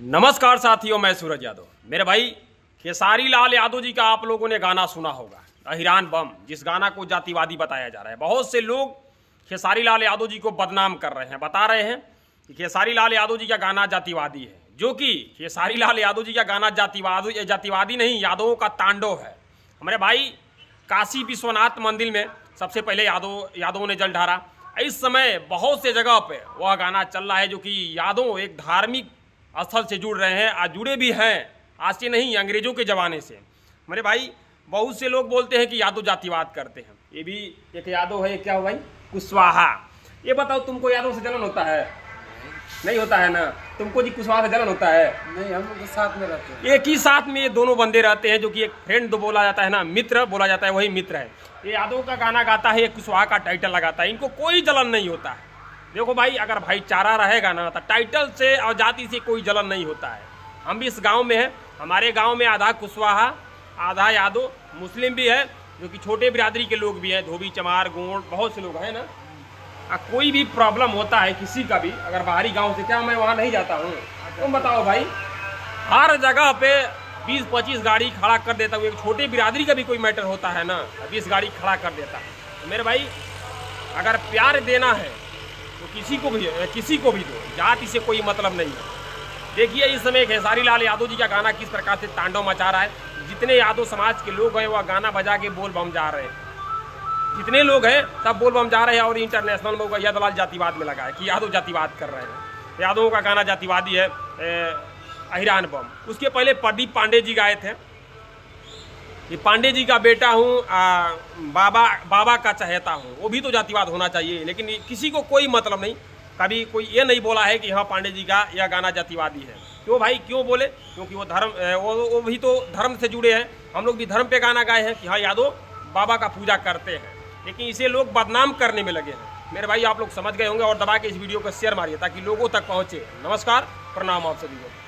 नमस्कार साथियों, मैं सूरज यादव। मेरे भाई खेसारी लाल यादव जी का आप लोगों ने गाना सुना होगा, अहिरान बम, जिस गाना को जातिवादी बताया जा रहा है। बहुत से लोग खेसारी लाल यादव जी को बदनाम कर रहे हैं, बता रहे हैं कि खेसारी लाल यादव जी का गाना जातिवादी है, जो कि खेसारी लाल यादव जी का गाना जातिवादी नहीं, यादवों का तांडव है। हमारे भाई काशी विश्वनाथ मंदिर में सबसे पहले यादवों ने जल ढारा। इस समय बहुत से जगह पे वह गाना चल रहा है, जो कि यादव एक धार्मिक स्थल से जुड़ रहे हैं, आज जुड़े भी हैं, आज से नहीं, अंग्रेजों के ज़माने से। मेरे भाई बहुत से लोग बोलते हैं कि यादव जातिवाद करते हैं, ये भी एक यादव है। क्या हो भाई कुशवाहा, ये बताओ तुमको यादव से जलन होता है? नहीं होता है ना तुमको? जी कुशवाहा से जलन होता है? नहीं, हम लोग साथ में रहते हैं, एक ही साथ में ये दोनों बंदे रहते हैं, जो कि एक फ्रेंड बोला जाता है ना, मित्र बोला जाता है, वही मित्र है। ये यादव का गाना गाता है, ये कुशवाहा का टाइटल लगाता है, इनको कोई जलन नहीं होता है। देखो भाई, अगर भाईचारा रहेगा ना तो टाइटल से और जाति से कोई जलन नहीं होता है। हम भी इस गांव में हैं, हमारे गांव में आधा कुशवाहा आधा यादव, मुस्लिम भी है, जो कि छोटे बिरादरी के लोग भी हैं, धोबी चमार गोंड, बहुत से लोग हैं ना। कोई भी प्रॉब्लम होता है किसी का भी, अगर बाहरी गांव से, क्या मैं वहाँ नहीं जाता हूँ? तुम बताओ भाई, हर जगह पे 20-25 गाड़ी खड़ा कर देता हूँ, एक छोटे बिरादरी का भी कोई मैटर होता है ना, 20 गाड़ी खड़ा कर देता है। तो मेरे भाई अगर प्यार देना है तो किसी को भी दो, जाति से कोई मतलब नहीं है। देखिए इस समय खेसारी लाल यादव जी का गाना किस प्रकार से तांडव मचा रहा है। जितने यादव समाज के लोग हैं वह गाना बजा के बोल बम जा रहे हैं, जितने लोग हैं सब बोल बम जा रहे हैं। और इंटरनेशनल लोग यादव लाल जातिवाद में लगा है कि यादव जातिवाद कर रहे हैं, यादवों का गाना जातिवादी है। अहिरान बम उसके पहले प्रदीप पांडे जी गाए थे, ये पांडे जी का बेटा हूँ, बाबा का चाहता हूँ, वो भी तो जातिवाद होना चाहिए, लेकिन किसी को कोई मतलब नहीं, कभी कोई ये नहीं बोला है कि हाँ पांडे जी का यह गाना जातिवादी है। क्यों भाई, क्यों बोले? क्योंकि वो धर्म, वो भी तो धर्म से जुड़े हैं। हम लोग भी धर्म पे गाना गाए हैं कि हाँ यादव बाबा का पूजा करते हैं, लेकिन इसे लोग बदनाम करने में लगे हैं। मेरे भाई आप लोग समझ गए होंगे, और दबा के इस वीडियो को शेयर मारिए ताकि लोगों तक पहुँचे। नमस्कार, प्रणाम आप सभी को।